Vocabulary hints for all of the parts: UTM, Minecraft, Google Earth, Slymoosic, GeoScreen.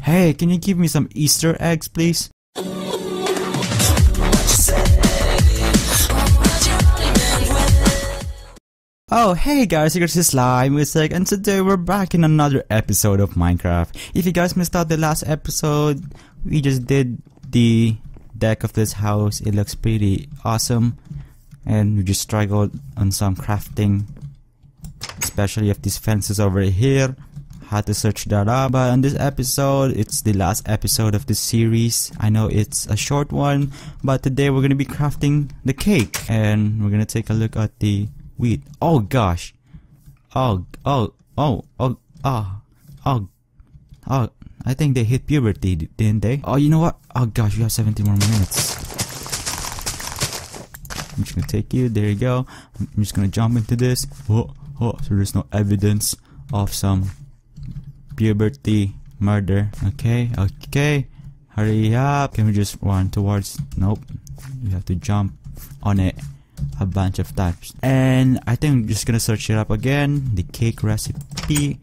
Hey, can you give me some Easter eggs, please? Oh, hey guys, it's Slymoosic, and today we're back in another episode of Minecraft. If you guys missed out the last episode, we just did the deck of this house. It looks pretty awesome, and we just struggled on some crafting, especially of these fences over here. Had to search that up, but on this episode, it's the last episode of the series. I know it's a short one, but today we're gonna be crafting the cake, and we're gonna take a look at the wheat. Oh gosh! Oh! I think they hit puberty, didn't they? Oh, you know what? Oh gosh, we have 17 more minutes. I'm just gonna take you. There you go. I'm just gonna jump into this. Oh! So there's no evidence of some puberty murder. Okay, hurry up. Can we just run towards? Nope, we have to jump on it a bunch of times. And I think I'm just gonna search it up again, the cake recipe,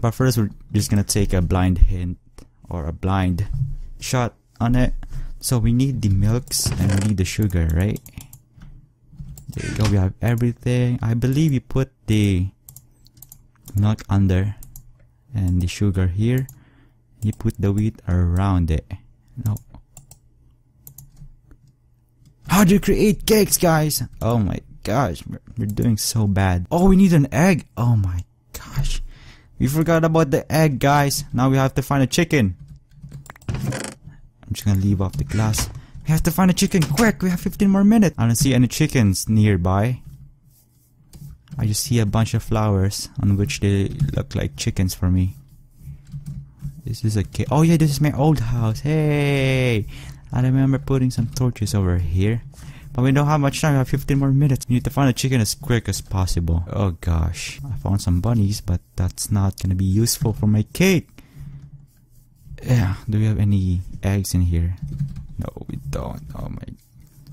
but first we're just gonna take a blind hint or a blind shot on it. So we need the milks and we need the sugar, right? There you go, we have everything. I believe you put the milk under and the sugar here. You put the wheat around it. No. How do you create cakes, guys? Oh my gosh, we're doing so bad. Oh, we need an egg. Oh my gosh, we forgot about the egg, guys. Now we have to find a chicken. I'm just gonna leave off the glass. We have to find a chicken quick. We have 15 more minutes. I don't see any chickens nearby. I just see a bunch of flowers on which they look like chickens for me. This is a cake. Oh yeah, this is my old house. Hey! I remember putting some torches over here. But we don't have much time. We have 15 more minutes. We need to find a chicken as quick as possible. Oh gosh. I found some bunnies, but that's not gonna be useful for my cake. Yeah. Do we have any eggs in here? No, we don't. Oh my.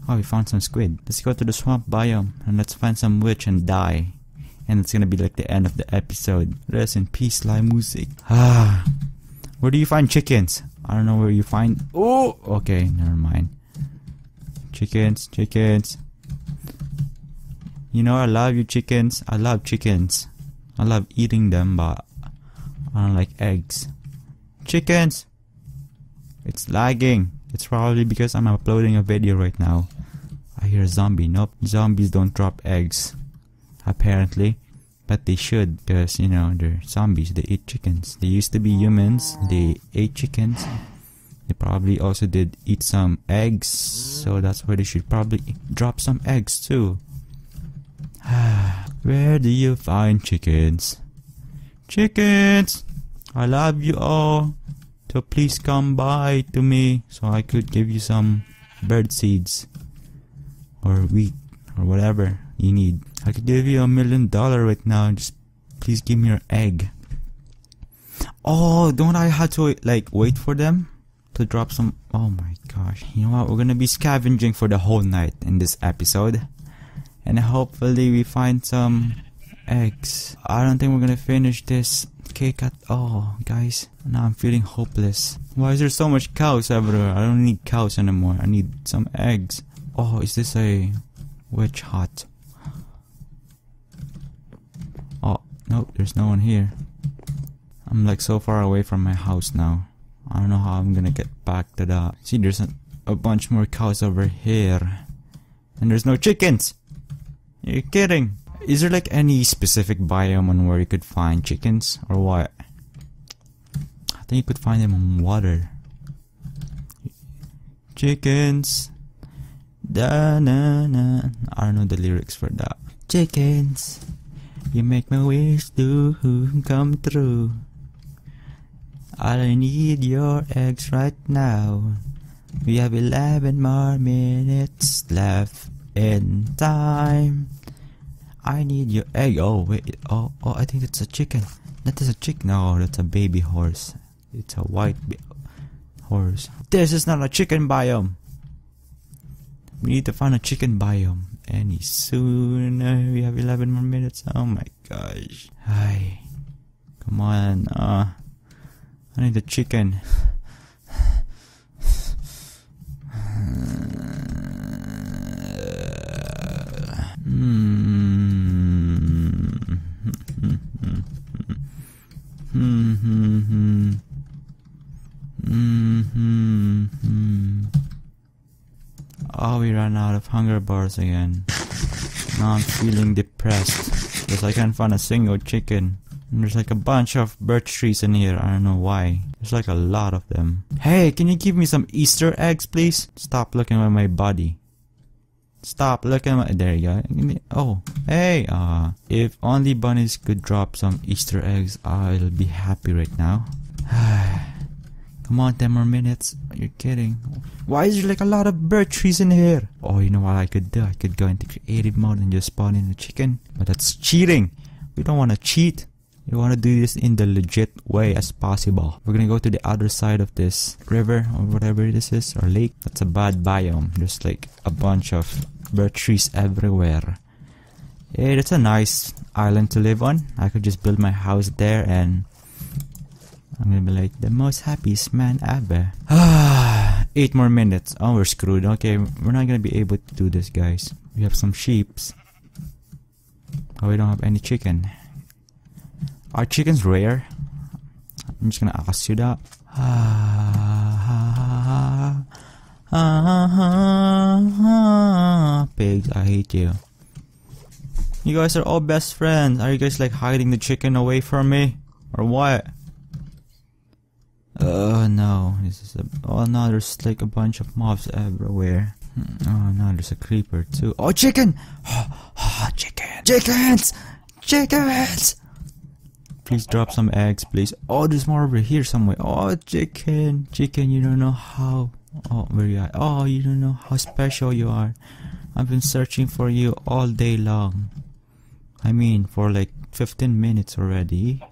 Oh, we found some squid. Let's go to the swamp biome and let's find some witch and die. And it's gonna be like the end of the episode. Rest in peace, Slymoosic. Ah, where do you find chickens? I don't know where you find. Oh, okay, never mind. Chickens. You know, I love you, chickens. I love chickens. I love eating them, but I don't like eggs. Chickens. It's lagging. It's probably because I'm uploading a video right now. I hear a zombie. Nope, zombies don't drop eggs, apparently. But they should, because, you know, they're zombies, they eat chickens. They used to be humans, they ate chickens. They probably also did eat some eggs, so that's why they should probably drop some eggs too. Where do you find chickens? Chickens! I love you all, so please come by to me so I could give you some bird seeds or wheat or whatever you need. I could give you $1 million right now, just please give me your egg. Oh, don't I have to like wait for them to drop some? Oh my gosh. You know what, we're gonna be scavenging for the whole night in this episode, and hopefully we find some eggs. I don't think we're gonna finish this cake at all, guys. Now I'm feeling hopeless. Why is there so much cows everywhere? I don't need cows anymore. I need some eggs. Oh, is this a witch hut? Oh, nope, there's no one here. I'm like so far away from my house now. I don't know how I'm gonna get back to that. See, there's a bunch more cows over here. And there's no chickens! You're kidding! Is there like any specific biome on where you could find chickens or what? I think you could find them on water. Chickens. Da na na. I don't know the lyrics for that. Chickens, you make my wish to come true. I need your eggs right now. We have 11 more minutes left in time. I need your egg. Oh wait, oh I think it's a chicken. That is a chicken. No, that's a baby horse. It's a white horse. This is not a chicken biome. We need to find a chicken biome any sooner. We have 11 more minutes. Oh my gosh. Hi, come on. I need a chicken. Oh, we ran out of hunger bars again. Now I'm feeling depressed because I can't find a single chicken. And there's like a bunch of birch trees in here. I don't know why. There's like a lot of them. Hey, can you give me some Easter eggs, please? Stop looking at my body. Stop looking at my... There you go. Give me... Oh, hey. If only bunnies could drop some Easter eggs, I'll be happy right now. Come on, 10 more minutes. You're kidding. Why is there like a lot of birch trees in here? Oh, you know what I could do? I could go into creative mode and just spawn in a chicken. But that's cheating. We don't want to cheat. We want to do this in the legit way as possible. We're gonna go to the other side of this river or whatever this is, or lake. That's a bad biome. There's like a bunch of birch trees everywhere. Hey, that's a nice island to live on. I could just build my house there and I'm gonna be like the most happiest man ever. 8 more minutes. Oh, we're screwed. Okay, we're not gonna be able to do this, guys. We have some sheeps. Oh, we don't have any chicken. Are chickens rare? I'm just gonna ask you that. Pigs, I hate you. You guys are all best friends. Are you guys like hiding the chicken away from me? Or what? Oh no, this is a... Oh no, there's like a bunch of mobs everywhere. Oh no, there's a creeper too. Oh, chicken! Oh, chicken! Chickens! Chickens! Please drop some eggs, please. Oh, there's more over here somewhere. Oh, chicken. Chicken, you don't know how... Oh, where you at? Oh, you don't know how special you are. I've been searching for you all day long. I mean, for like 15 minutes already.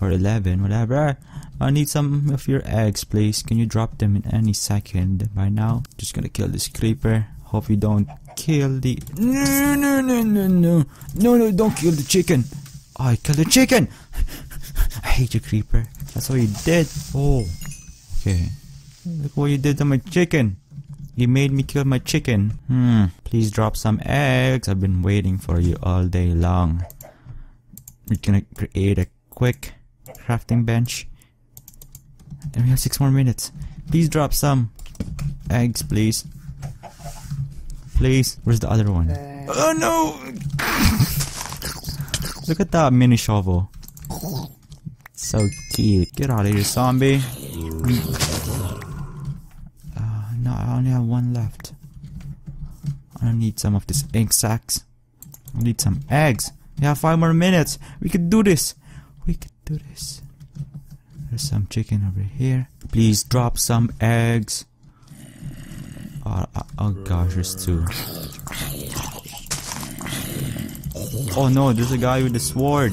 Or 11, whatever. I need some of your eggs, please. Can you drop them in any second by now? Just gonna kill this creeper. Hope you don't kill the... No, no, no, no, no. No, no, don't kill the chicken. Oh, I killed the chicken! I hate you, creeper. That's what you did. Oh. Okay. Look what you did to my chicken. You made me kill my chicken. Please drop some eggs. I've been waiting for you all day long. We're gonna create a quick crafting bench. And we have 6 more minutes. Please drop some eggs, please. Please. Where's the other one? Oh, no! Look at that mini shovel. So cute. Get out of here, zombie. No, I only have 1 left. I need some of these ink sacks. I need some eggs. We have 5 more minutes. We could do this. We could do this. There's some chicken over here. Please drop some eggs. Oh gosh, there's 2. Oh no, there's a guy with a sword.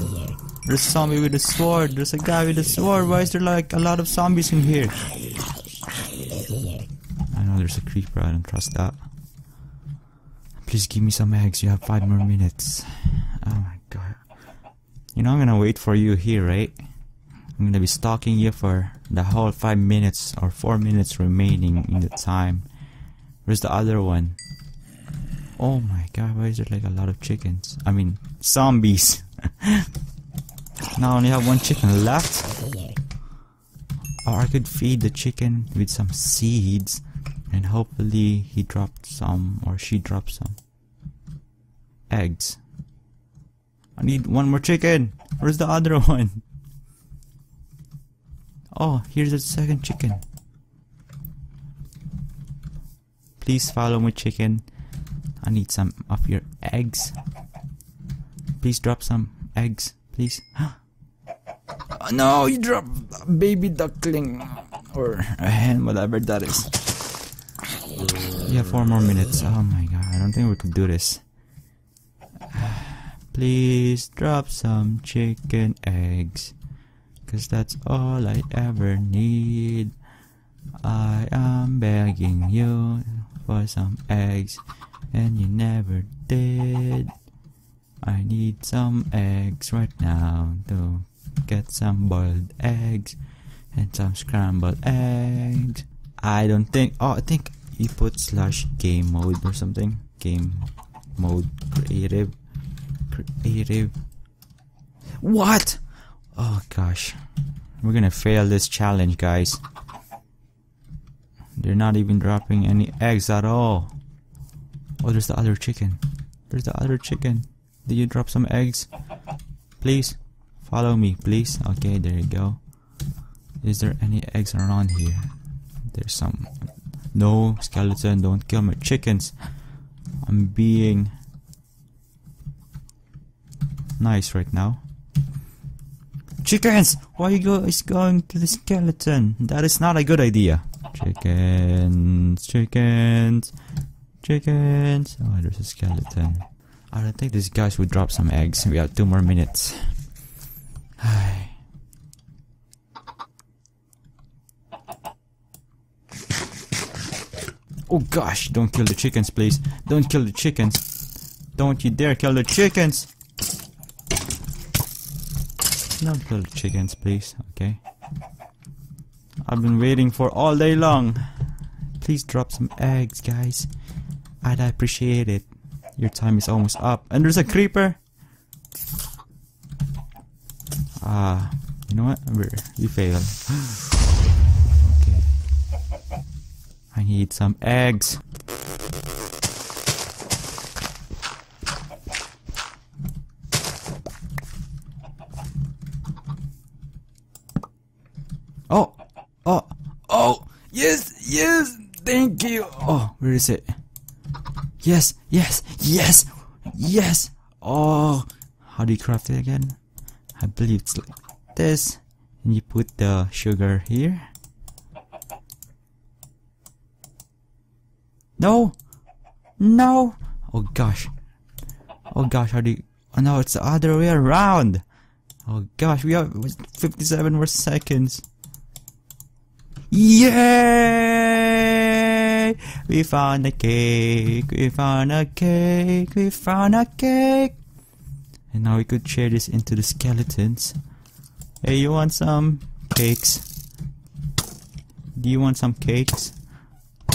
There's a zombie with a sword. There's a guy with a sword. Why is there like a lot of zombies in here? I know there's a creeper. I don't trust that. Please give me some eggs. You have 5 more minutes. Oh my god. You know I'm gonna wait for you here, right? I'm gonna be stalking you for the whole 5 minutes or 4 minutes remaining in the time. Where's the other one? Oh my god, why is there like a lot of chickens? I mean, zombies! Now I only have 1 chicken left. Or I could feed the chicken with some seeds and hopefully he dropped some or she dropped some eggs. I need 1 more chicken! Where's the other one? Oh, here's the 2nd chicken. Please follow me, chicken. I need some of your eggs. Please drop some eggs, please. Oh, no, you drop a baby duckling or a hen, whatever that is. Yeah, 4 more minutes. Oh my god, I don't think we could do this. Please drop some chicken eggs, cause that's all I ever need. I am begging you for some eggs. And you never did. I need some eggs right now to get some boiled eggs and some scrambled eggs. I don't think, oh, I think he put slash game mode or something. Game mode creative. Creative. What? Oh gosh. We're gonna fail this challenge, guys. They're not even dropping any eggs at all. Oh, there's the other chicken. There's the other chicken. Did you drop some eggs? Please, follow me, please. Okay, there you go. Is there any eggs around here? There's some. No, skeleton, don't kill my chickens. I'm being nice right now. Chickens! Why are you guys going to the skeleton? That is not a good idea. Chickens, chickens, chickens. Oh, there's a skeleton. I don't think these guys would drop some eggs. We have 2 more minutes. Oh gosh, don't kill the chickens, please. Don't kill the chickens. Don't you dare kill the chickens. Don't kill the chickens, please. Okay. I've been waiting for all day long. Please drop some eggs, guys. I'd appreciate it. Your time is almost up. And there's a creeper. Ah, you know what? You failed. Okay. I need some eggs. Yes, thank you. Oh, where is it? Yes, yes, yes, yes. Oh, how do you craft it again? I believe it's like this. And you put the sugar here. No, no. Oh gosh. Oh gosh, how do you? Oh no, it's the other way around. Oh gosh, we have 57 more seconds. Yay! We found a cake, we found a cake, we found a cake! And now we could share this into the skeletons. Hey, you want some cakes? Do you want some cakes?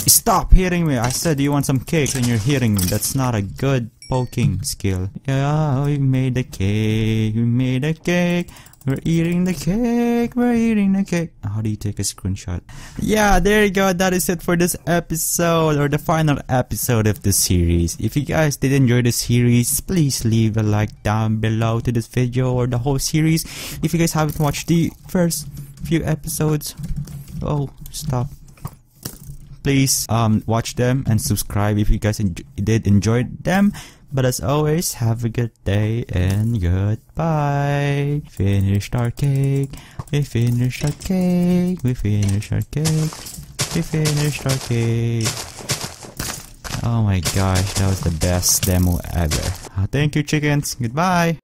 Stop hitting me! I said you want some cakes and you're hitting me. That's not a good poking skill. Yeah, we made a cake, we made a cake. We're eating the cake, we're eating the cake. How do you take a screenshot? Yeah, there you go. That is it for this episode, or the final episode of the series. If you guys did enjoy the series, please leave a like down below to this video or the whole series. If you guys haven't watched the first few episodes, oh, stop. Please watch them and subscribe if you guys did enjoy them. But as always, have a good day and goodbye. Finished our cake. We finished our cake. We finished our cake. We finished our cake. Oh my gosh, that was the best demo ever. Thank you, chickens. Goodbye.